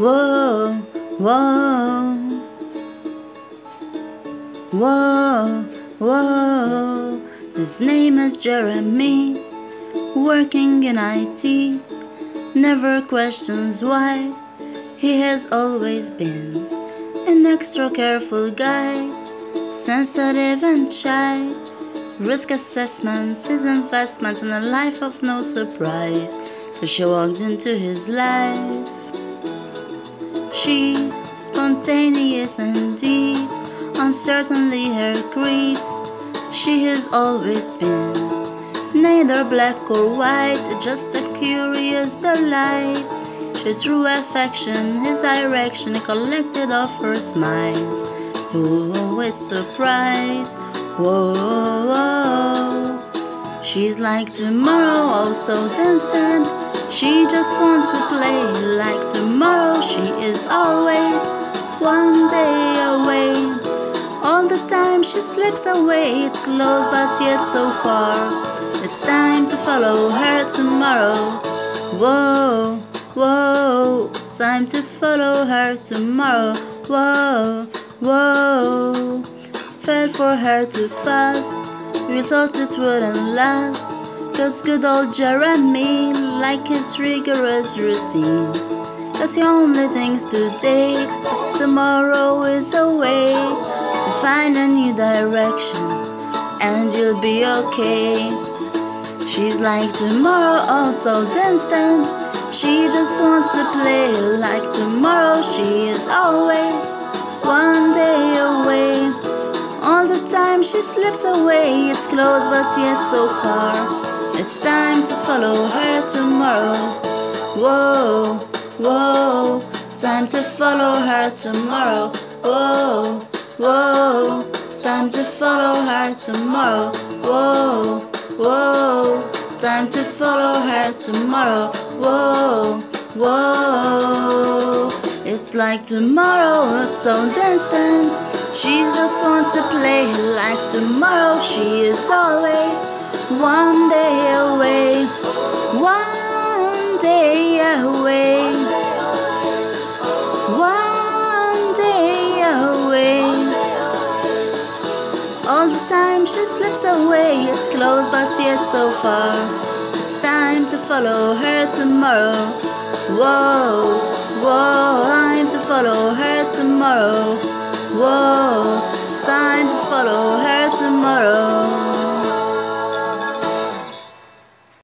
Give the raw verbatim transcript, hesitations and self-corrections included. Whoa, whoa, whoa, whoa. His name is Jeremy, working in I T. Never questions why. He has always been an extra careful guy, sensitive and shy. Risk assessments, his investment in a life of no surprise. So she walked into his life. She, spontaneous indeed, uncertainly her creed. She has always been neither black or white, just a curious delight. She drew affection, his direction collected of her smiles. Who always surprise. Whoa, whoa, whoa. She's like tomorrow, oh so distant. She just wants to play like tomorrow. She is always one day away. All the time she slips away. It's close but yet so far. It's time to follow her tomorrow. Whoa, whoa. Time to follow her tomorrow. Whoa, whoa. Fell for her too fast. We thought it wouldn't last. Cause good old Jeremy, like his rigorous routine, cause he only thinks today, but tomorrow is a way to find a new direction, and you'll be okay. She's like tomorrow, oh so distant. She just wants to play like tomorrow. She is always one day away. All the time she slips away. It's close but yet so far. It's time to follow her tomorrow. Whoa, whoa. Time to follow her tomorrow. Whoa, whoa. Time to follow her tomorrow. Whoa, whoa. Time to follow her tomorrow. Whoa, whoa. It's like tomorrow, it's so distant. She just wants to play like tomorrow. She is always one day away, one day away, one day away. All the time she slips away. It's close but yet so far. It's time to follow her tomorrow. Whoa, whoa. Time to follow her tomorrow. Whoa, time to follow her tomorrow.